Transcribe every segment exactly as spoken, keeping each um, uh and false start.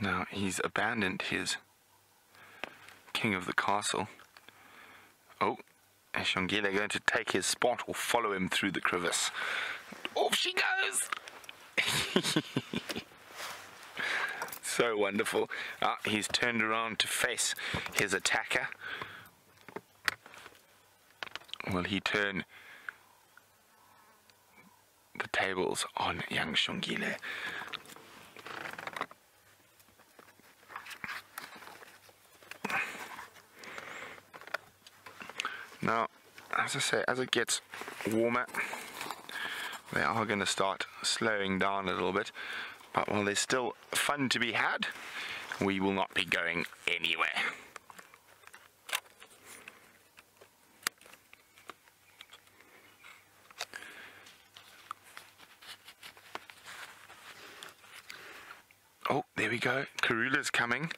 Now he's abandoned his king of the castle. Oh, is Xongile going to take his spot or follow him through the crevice? Off she goes! So wonderful. Ah, he's turned around to face his attacker. Will he turn the tables on young Xongile? Now, as I say, as it gets warmer, they are going to start slowing down a little bit. But while there's still fun to be had, we will not be going anywhere. Oh, there we go. Karula's coming.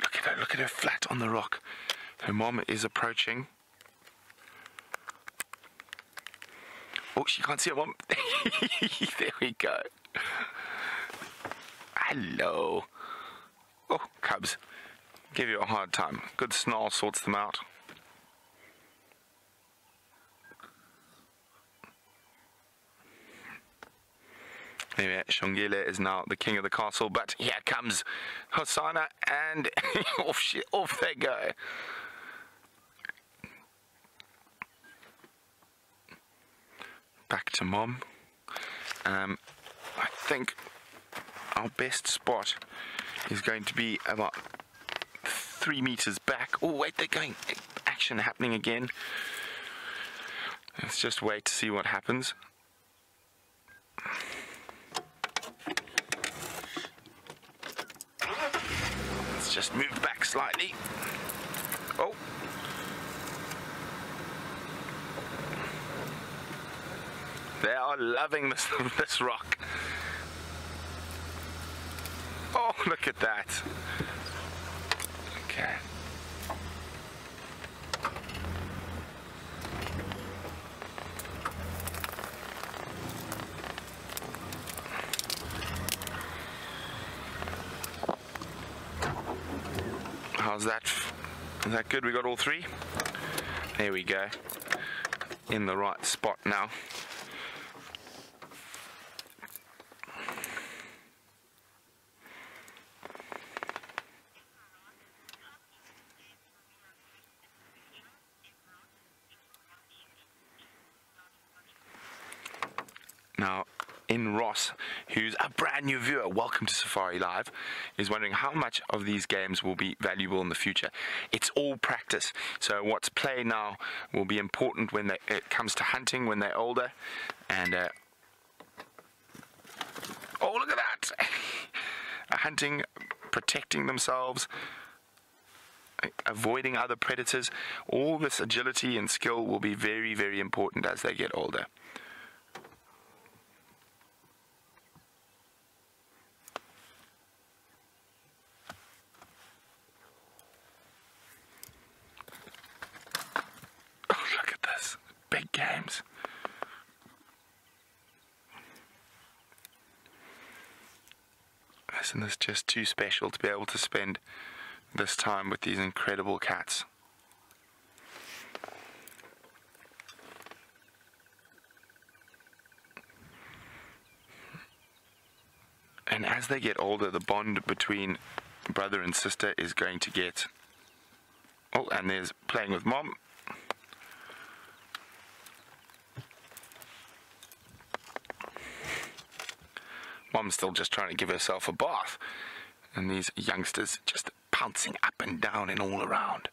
Look at her, look at her flat on the rock. Her mom is approaching. Oh, she can't see her mom. There we go. Hello. Oh, cubs. Give you a hard time. Good snarl sorts them out. Anyway, Xongile is now the king of the castle, but here comes Hosana, and off, she, off they go. Back to mom. Um, I think our best spot is going to be about three meters back. Oh wait, they're going, action happening again. Let's just wait to see what happens. Let's just move back slightly. Oh. They are loving this, this rock. Oh, look at that. Okay. How's that? Is that good? We got all three? There we go. In the right spot now. Ross, who's a brand new viewer, welcome to Safari Live, is wondering how much of these games will be valuable in the future. It's all practice, so what's played now will be important when they, it comes to hunting when they're older. And uh, oh, look at that! Hunting, protecting themselves, avoiding other predators. All this agility and skill will be very, very important as they get older. Games. Isn't this just too special to be able to spend this time with these incredible cats? And as they get older, the bond between brother and sister is going to get... Oh, and there's playing with mom. Mom's still just trying to give herself a bath, and these youngsters just pouncing up and down and all around.